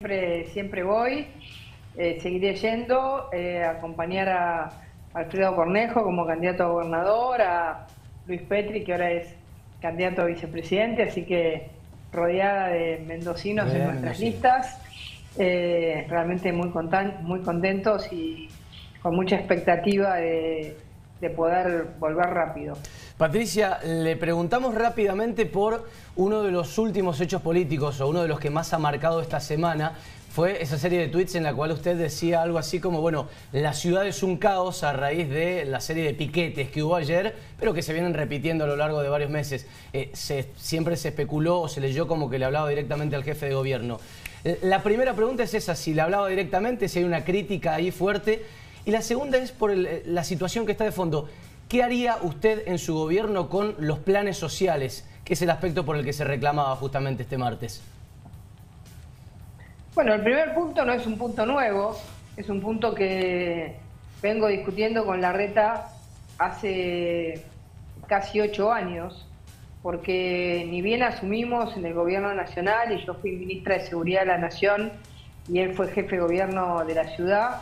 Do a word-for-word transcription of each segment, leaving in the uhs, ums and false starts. Siempre, siempre voy, eh, seguiré yendo eh, a acompañar a Alfredo Cornejo como candidato a gobernador, a Luis Petri, que ahora es candidato a vicepresidente, así que rodeada de mendocinos Bien, en nuestras sí. listas, eh, realmente muy, contan, muy contentos y con mucha expectativa de, de poder volver rápido. Patricia, le preguntamos rápidamente por uno de los últimos hechos políticos o uno de los que más ha marcado esta semana. Fue esa serie de tweets en la cual usted decía algo así como, bueno, la ciudad es un caos a raíz de la serie de piquetes que hubo ayer, pero que se vienen repitiendo a lo largo de varios meses. Eh, se, siempre se especuló o se leyó como que le hablaba directamente al jefe de gobierno. La primera pregunta es esa, si le hablaba directamente, si hay una crítica ahí fuerte. Y la segunda es por el, la situación que está de fondo. ¿Qué haría usted en su gobierno con los planes sociales, que es el aspecto por el que se reclamaba justamente este martes? Bueno, el primer punto no es un punto nuevo, es un punto que vengo discutiendo con Larreta hace casi ocho años, porque ni bien asumimos en el gobierno nacional, y yo fui ministra de Seguridad de la Nación, y él fue jefe de gobierno de la ciudad,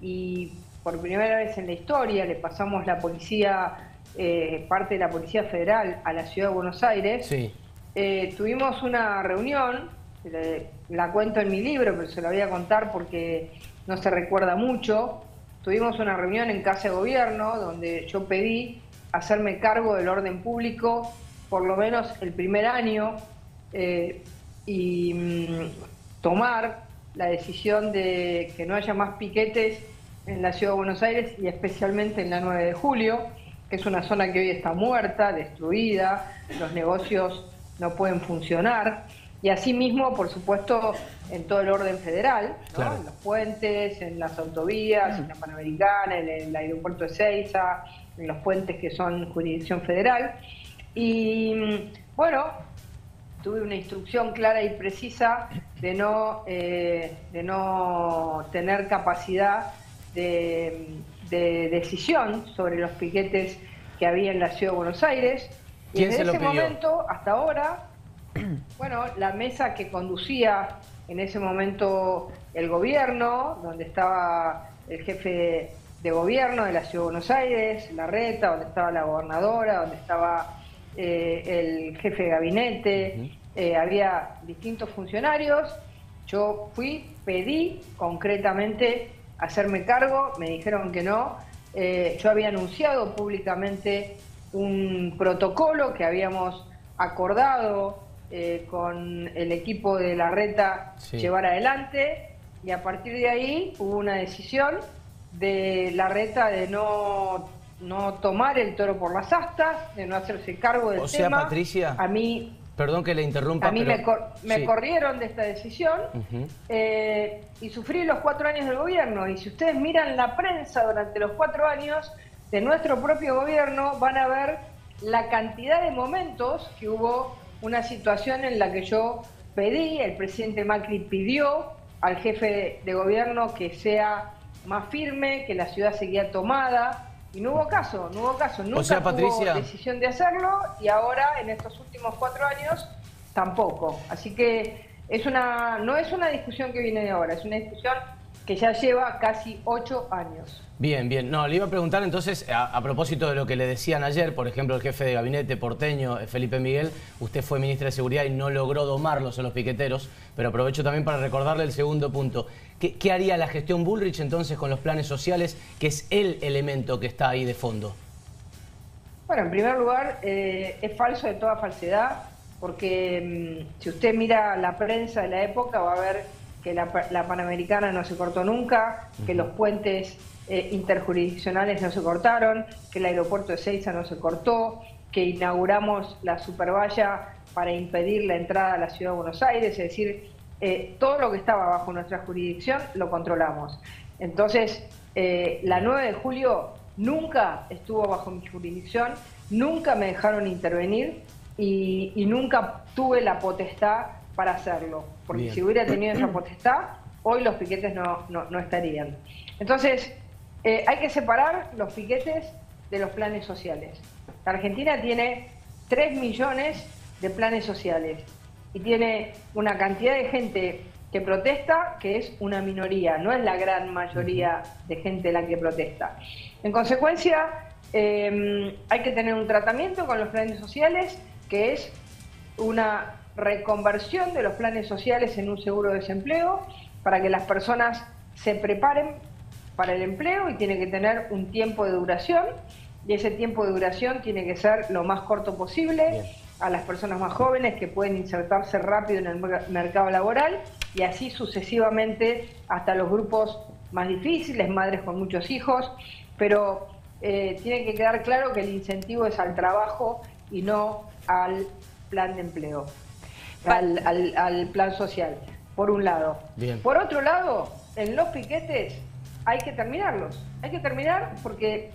y por primera vez en la historia le pasamos la policía, eh, parte de la Policía Federal a la Ciudad de Buenos Aires. Sí. Eh, tuvimos una reunión, le, la cuento en mi libro, pero se la voy a contar porque no se recuerda mucho. Tuvimos una reunión en Casa de Gobierno donde yo pedí hacerme cargo del orden público por lo menos el primer año eh, y mmm, tomar la decisión de que no haya más piquetes en la Ciudad de Buenos Aires y especialmente en la nueve de julio, que es una zona que hoy está muerta, destruida, los negocios no pueden funcionar. Y asimismo, por supuesto, en todo el orden federal, ¿no? Claro. En los puentes, en las autovías, en la Panamericana, en el aeropuerto de Ezeiza, en los puentes que son jurisdicción federal. Y bueno, tuve una instrucción clara y precisa de no, eh, de no tener capacidad De, de decisión sobre los piquetes que había en la Ciudad de Buenos Aires. Y desde ese momento hasta ahora, bueno, la mesa que conducía en ese momento el gobierno, donde estaba el jefe de gobierno de la Ciudad de Buenos Aires, Larreta, donde estaba la gobernadora, donde estaba eh, el jefe de gabinete, eh, había distintos funcionarios. Yo fui, pedí concretamente hacerme cargo, me dijeron que no. Eh, yo había anunciado públicamente un protocolo que habíamos acordado eh, con el equipo de Larreta sí. llevar adelante, y a partir de ahí hubo una decisión de Larreta de no, no tomar el toro por las astas, de no hacerse cargo del tema. O sea, Patricia, a mí, perdón que le interrumpa, a mí pero, me, cor me sí. corrieron de esta decisión uh-huh. eh, y sufrí los cuatro años del gobierno. Y si ustedes miran la prensa durante los cuatro años de nuestro propio gobierno, van a ver la cantidad de momentos que hubo una situación en la que yo pedí, el presidente Macri pidió al jefe de gobierno que sea más firme, que la ciudad seguía tomada. Y no hubo caso, no hubo caso, nunca o sea, Patricia, hubo decisión de hacerlo y ahora en estos últimos cuatro años tampoco. Así que es una, no es una discusión que viene de ahora, es una discusión que ya lleva casi ocho años. Bien, bien. No, le iba a preguntar entonces, a, a propósito de lo que le decían ayer, por ejemplo, el jefe de gabinete porteño, Felipe Miguel, usted fue ministra de Seguridad y no logró domarlos a los piqueteros, pero aprovecho también para recordarle el segundo punto. ¿Qué, qué haría la gestión Bullrich entonces con los planes sociales, que es el elemento que está ahí de fondo? Bueno, en primer lugar, eh, es falso de toda falsedad, porque mmm, si usted mira la prensa de la época va a ver que la, la Panamericana no se cortó nunca, que los puentes eh, interjurisdiccionales no se cortaron, que el aeropuerto de Ezeiza no se cortó, que inauguramos la supervalla para impedir la entrada a la Ciudad de Buenos Aires, es decir, eh, todo lo que estaba bajo nuestra jurisdicción lo controlamos. Entonces, eh, la nueve de julio nunca estuvo bajo mi jurisdicción, nunca me dejaron intervenir y, y nunca tuve la potestad para hacerlo, porque Bien. si hubiera tenido esa potestad, hoy los piquetes no, no, no estarían. Entonces, eh, hay que separar los piquetes de los planes sociales. La Argentina tiene tres millones de planes sociales y tiene una cantidad de gente que protesta, que es una minoría, no es la gran mayoría de gente la que protesta. En consecuencia, eh, hay que tener un tratamiento con los planes sociales, que es una reconversión de los planes sociales en un seguro de desempleo, para que las personas se preparen para el empleo, y tiene que tener un tiempo de duración, y ese tiempo de duración tiene que ser lo más corto posible. Bien. A las personas más jóvenes que pueden insertarse rápido en el mercado laboral, y así sucesivamente hasta los grupos más difíciles, madres con muchos hijos, pero eh, tiene que quedar claro que el incentivo es al trabajo y no al plan de empleo, al, al, al plan social, por un lado. Bien. Por otro lado, en los piquetes hay que terminarlos, hay que terminar porque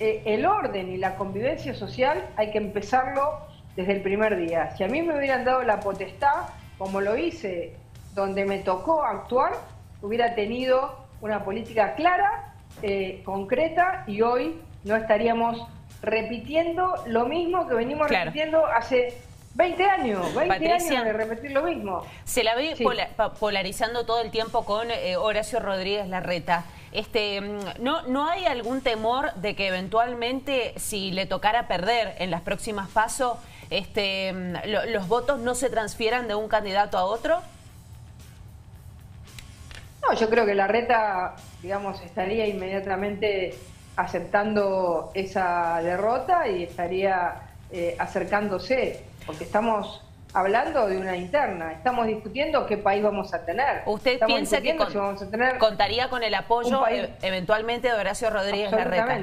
eh, el orden y la convivencia social hay que empezarlo desde el primer día. Si a mí me hubieran dado la potestad, como lo hice, donde me tocó actuar, hubiera tenido una política clara, eh, concreta, y hoy no estaríamos repitiendo lo mismo que venimos claro. repitiendo hace veinte años, veinte Patricia, años de repetir lo mismo. Se la ve sí. pola- polarizando todo el tiempo con eh, Horacio Rodríguez Larreta. Este, ¿no, ¿No hay algún temor de que eventualmente, si le tocara perder en las próximas PASO, este, lo, los votos no se transfieran de un candidato a otro? No, yo creo que Larreta, digamos, estaría inmediatamente aceptando esa derrota y estaría eh, acercándose, porque estamos hablando de una interna, estamos discutiendo qué país vamos a tener. ¿Usted estamos piensa que con, si vamos a tener contaría con el apoyo país, e eventualmente de Horacio Rodríguez Larreta?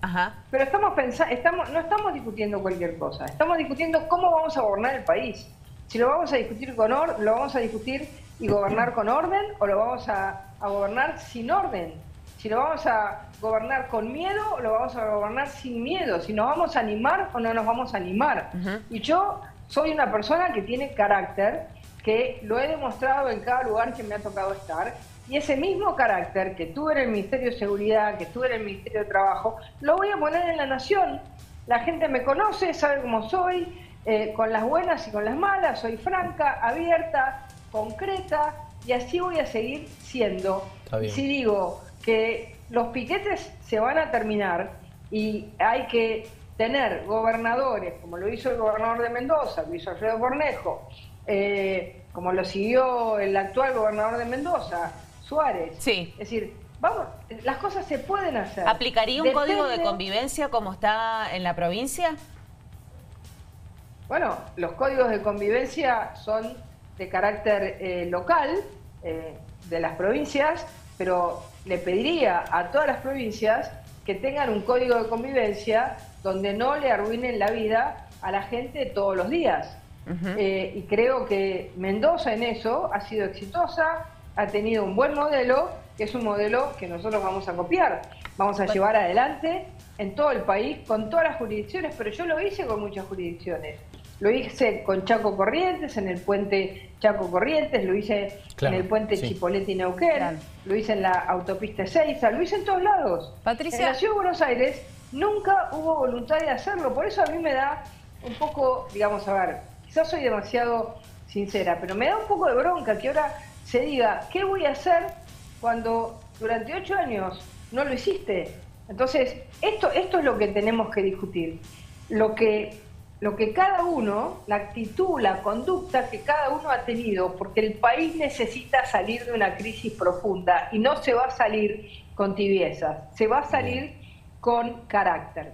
Ajá. Pero estamos pensando, estamos, no estamos discutiendo cualquier cosa, estamos discutiendo cómo vamos a gobernar el país. Si lo vamos a discutir con or lo vamos a discutir y gobernar con orden, o lo vamos a, a gobernar sin orden. Si lo vamos a gobernar con miedo, o lo vamos a gobernar sin miedo. Si nos vamos a animar o no nos vamos a animar. Uh-huh. Y yo soy una persona que tiene carácter, que lo he demostrado en cada lugar que me ha tocado estar, y ese mismo carácter que tuve en el Ministerio de Seguridad, que tuve en el Ministerio de Trabajo, lo voy a poner en la Nación. La gente me conoce, sabe cómo soy, eh, con las buenas y con las malas, soy franca, abierta, concreta, y así voy a seguir siendo. Si digo que los piquetes se van a terminar y hay que tener gobernadores, como lo hizo el gobernador de Mendoza, Luis Alfredo Cornejo, eh, como lo siguió el actual gobernador de Mendoza, Suárez. Sí. Es decir, vamos, las cosas se pueden hacer. ¿Aplicaría un Depende... código de convivencia como está en la provincia? Bueno, los códigos de convivencia son de carácter eh, local, eh, de las provincias, pero le pediría a todas las provincias que tengan un código de convivencia donde no le arruinen la vida a la gente todos los días. Uh-huh. eh, y creo que Mendoza en eso ha sido exitosa, ha tenido un buen modelo, que es un modelo que nosotros vamos a copiar, vamos a bueno. llevar adelante en todo el país, con todas las jurisdicciones, pero yo lo hice con muchas jurisdicciones. Lo hice con Chaco Corrientes, en el puente Chaco Corrientes, lo hice claro, en el puente sí. Chipoleti Neuquén, claro. lo hice en la autopista Ezeiza, lo hice en todos lados. Patricia. En la Ciudad de Buenos Aires nunca hubo voluntad de hacerlo, por eso a mí me da un poco, digamos, a ver, quizás soy demasiado sincera, pero me da un poco de bronca que ahora se diga, ¿qué voy a hacer cuando durante ocho años no lo hiciste? Entonces, esto, esto es lo que tenemos que discutir. Lo que... Lo que cada uno, la actitud, la conducta que cada uno ha tenido, porque el país necesita salir de una crisis profunda y no se va a salir con tibiezas, se va a salir con carácter.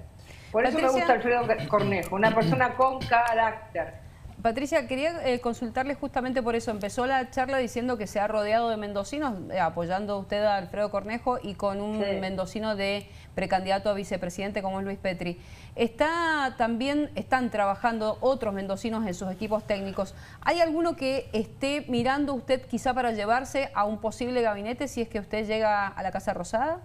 Por eso Patricia, me gusta Alfredo Cornejo, una persona con carácter. Patricia, quería eh, consultarle justamente por eso. Empezó la charla diciendo que se ha rodeado de mendocinos, eh, apoyando usted a Alfredo Cornejo y con un sí. mendocino de precandidato a vicepresidente como es Luis Petri. Está también están trabajando otros mendocinos en sus equipos técnicos. ¿Hay alguno que esté mirando usted quizá para llevarse a un posible gabinete si es que usted llega a la Casa Rosada?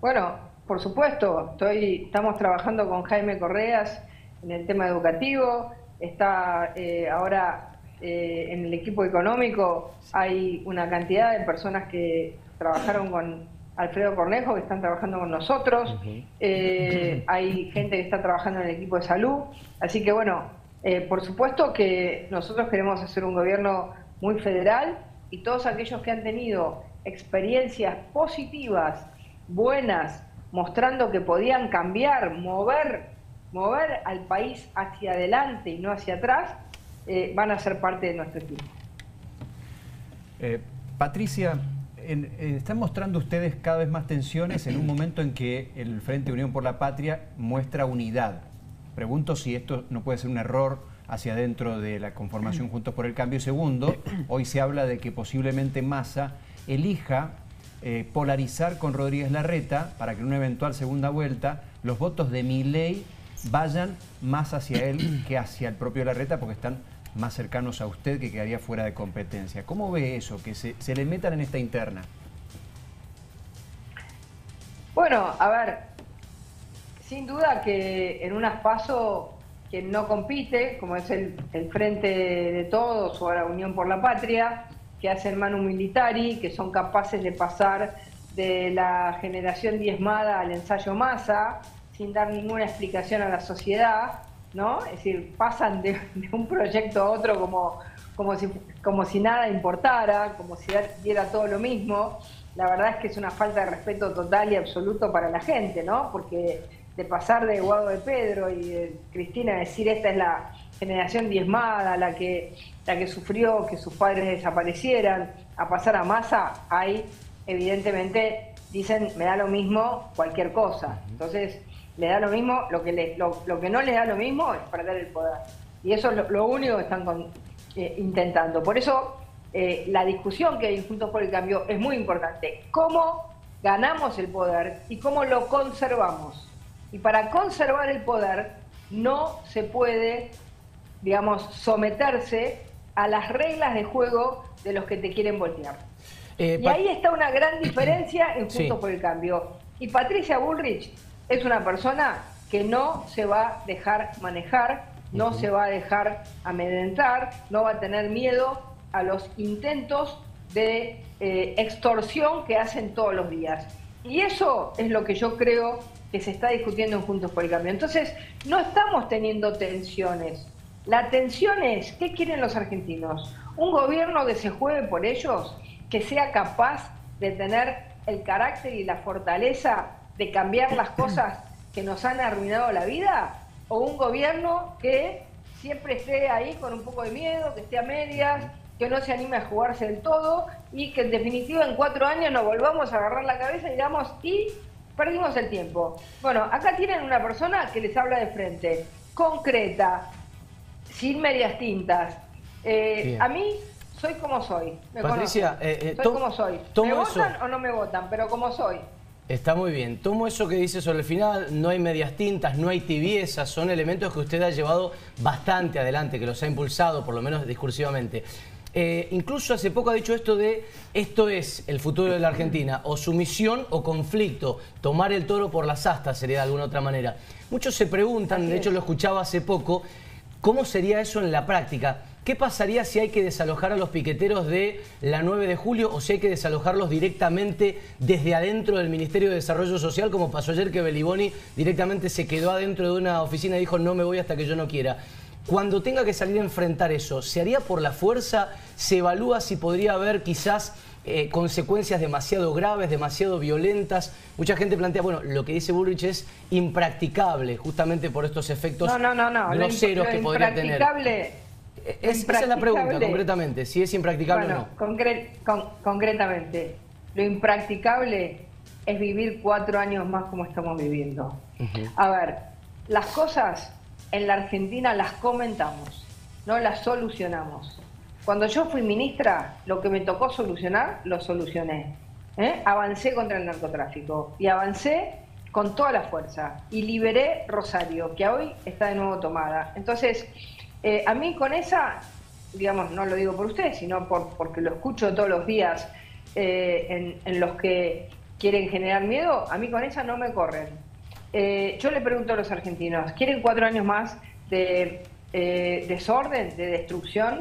Bueno, por supuesto. Estoy, estamos trabajando con Jaime Correas en el tema educativo, está eh, ahora eh, en el equipo económico, hay una cantidad de personas que trabajaron con Alfredo Cornejo, que están trabajando con nosotros, eh, hay gente que está trabajando en el equipo de salud, así que bueno, eh, por supuesto que nosotros queremos hacer un gobierno muy federal, y todos aquellos que han tenido experiencias positivas, buenas, mostrando que podían cambiar, mover, mover al país hacia adelante y no hacia atrás, eh, van a ser parte de nuestro equipo. Eh, Patricia, en, eh, están mostrando ustedes cada vez más tensiones en un momento en que el Frente Unión por la Patria muestra unidad. Pregunto si esto no puede ser un error hacia dentro de la conformación Juntos por el Cambio. Y segundo, hoy se habla de que posiblemente Massa elija eh, polarizar con Rodríguez Larreta para que en una eventual segunda vuelta los votos de Milei vayan más hacia él que hacia el propio Larreta, porque están más cercanos a usted, que quedaría fuera de competencia. ¿Cómo ve eso, que se, se le metan en esta interna? Bueno, a ver, sin duda que en unas PASO quien no compite, como es el, el Frente de Todos o la Unión por la Patria, que hacen manu militari, que son capaces de pasar de la generación diezmada al ensayo Massa, sin dar ninguna explicación a la sociedad, ¿no? Es decir, pasan de, de un proyecto a otro como, como, si, como si nada importara, como si diera todo lo mismo. La verdad es que es una falta de respeto total y absoluto para la gente, ¿no? Porque de pasar de Eduardo de Pedro y de Cristina a decir esta es la generación diezmada, la que, la que sufrió que sus padres desaparecieran, a pasar a Massa, ahí evidentemente dicen me da lo mismo cualquier cosa. Entonces le da lo mismo, lo que, le, lo, lo que no le da lo mismo es perder el poder. Y eso es lo, lo único que están con, eh, intentando. Por eso eh, la discusión que hay Juntos por el Cambio es muy importante. ¿Cómo ganamos el poder y cómo lo conservamos? Y para conservar el poder no se puede, digamos, someterse a las reglas de juego de los que te quieren voltear. Eh, y ahí está una gran diferencia en Juntos por el Cambio. Y Patricia Bullrich es una persona que no se va a dejar manejar, no se va a dejar amedrentar, no va a tener miedo a los intentos de eh, extorsión que hacen todos los días. Y eso es lo que yo creo que se está discutiendo en Juntos por el Cambio. Entonces, no estamos teniendo tensiones. La tensión es, ¿qué quieren los argentinos? Un gobierno que se juegue por ellos, que sea capaz de tener el carácter y la fortaleza de cambiar las cosas que nos han arruinado la vida, o un gobierno que siempre esté ahí con un poco de miedo, que esté a medias, que no se anime a jugarse del todo y que en definitiva en cuatro años nos volvamos a agarrar la cabeza y digamos, y perdimos el tiempo. Bueno, acá tienen una persona que les habla de frente, concreta, sin medias tintas. Eh, a mí, soy como soy. Me Patricia, eh, eh, soy como soy. ¿Me votan o no me votan? Pero como soy. Está muy bien. Tomo eso que dice sobre el final, no hay medias tintas, no hay tibiezas, son elementos que usted ha llevado bastante adelante, que los ha impulsado, por lo menos discursivamente. Eh, incluso hace poco ha dicho esto de, esto es el futuro de la Argentina, o sumisión o conflicto, tomar el toro por las astas sería de alguna otra manera. Muchos se preguntan, de hecho lo escuchaba hace poco, ¿cómo sería eso en la práctica? ¿Qué pasaría si hay que desalojar a los piqueteros de la nueve de julio o si hay que desalojarlos directamente desde adentro del Ministerio de Desarrollo Social, como pasó ayer que Belliboni directamente se quedó adentro de una oficina y dijo no me voy hasta que yo no quiera? Cuando tenga que salir a enfrentar eso, ¿se haría por la fuerza? ¿Se evalúa si podría haber quizás eh, consecuencias demasiado graves, demasiado violentas? Mucha gente plantea, bueno, lo que dice Bullrich es impracticable, justamente por estos efectos no, no, no, no. groseros lo que podría tener. Es, esa es la pregunta, concretamente, si es impracticable bueno, o no. Concre con concretamente, lo impracticable es vivir cuatro años más como estamos viviendo. Uh-huh. A ver, las cosas en la Argentina las comentamos, no las solucionamos. Cuando yo fui ministra, lo que me tocó solucionar, lo solucioné. ¿Eh? Avancé contra el narcotráfico y avancé con toda la fuerza. Y liberé Rosario, que hoy está de nuevo tomada. Entonces, eh, a mí con esa, digamos, no lo digo por ustedes, sino por, porque lo escucho todos los días eh, en, en los que quieren generar miedo, a mí con esa no me corren. Eh, yo le pregunto a los argentinos, ¿quieren cuatro años más de eh, desorden, de destrucción,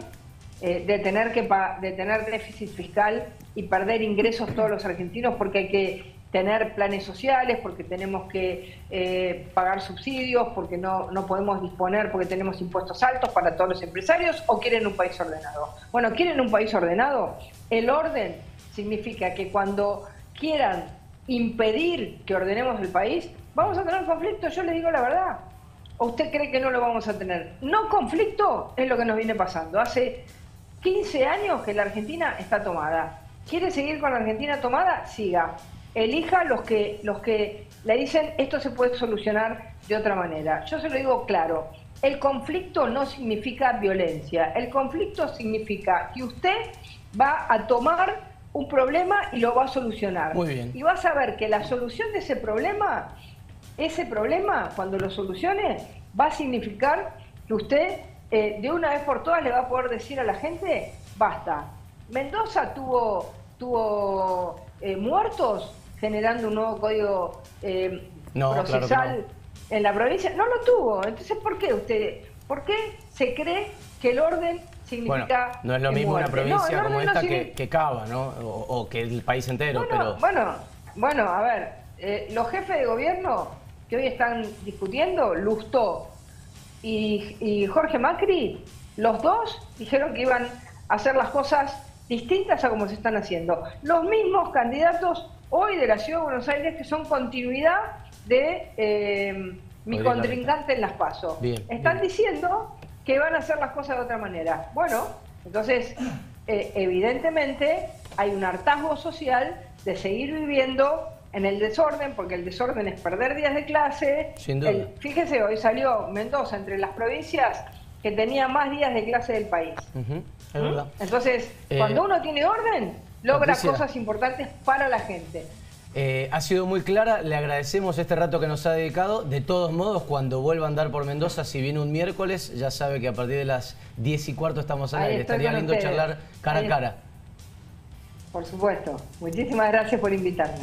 eh, de, tener que pa de tener déficit fiscal y perder ingresos todos los argentinos porque hay que tener planes sociales, porque tenemos que eh, pagar subsidios, porque no, no podemos disponer, porque tenemos impuestos altos para todos los empresarios, o quieren un país ordenado. Bueno, ¿quieren un país ordenado? El orden significa que cuando quieran impedir que ordenemos el país, vamos a tener conflicto, yo les digo la verdad. ¿O usted cree que no lo vamos a tener? No conflicto es lo que nos viene pasando. Hace quince años que la Argentina está tomada. ¿Quiere seguir con la Argentina tomada? Siga. Elija los que, los que le dicen esto se puede solucionar de otra manera. Yo se lo digo claro, el conflicto no significa violencia, el conflicto significa que usted va a tomar un problema y lo va a solucionar. Muy bien. Y va a saber que la solución de ese problema, ese problema cuando lo solucione, va a significar que usted eh, de una vez por todas le va a poder decir a la gente, basta. Mendoza tuvo, tuvo eh, muertos generando un nuevo código eh, no, procesal claro no. en la provincia. No lo tuvo. Entonces, ¿por qué usted? ¿Por qué se cree que el orden significa? Bueno, no es lo mismo muerte. Una provincia no, como esta no significa... que Cava, ¿no? O, o que el país entero. Bueno, pero... bueno, bueno, a ver, eh, los jefes de gobierno que hoy están discutiendo, Lousteau y, y Jorge Macri, los dos dijeron que iban a hacer las cosas distintas a como se están haciendo. Los mismos candidatos hoy de la Ciudad de Buenos Aires que son continuidad de eh, mi Podría contrincante en las PASO. Bien, Están bien. diciendo que van a hacer las cosas de otra manera. Bueno, entonces, eh, evidentemente hay un hartazgo social de seguir viviendo en el desorden, porque el desorden es perder días de clase. Sin duda. El, fíjese, hoy salió Mendoza entre las provincias que tenía más días de clase del país. Uh-huh. Es verdad. Entonces, cuando eh, uno tiene orden, logra Patricia, cosas importantes para la gente. Eh, ha sido muy clara, le agradecemos este rato que nos ha dedicado. De todos modos, cuando vuelva a andar por Mendoza, si viene un miércoles, ya sabe que a partir de las diez y cuarto estamos al aire. Estaría lindo ustedes. charlar cara Ahí. a cara. Por supuesto. Muchísimas gracias por invitarme.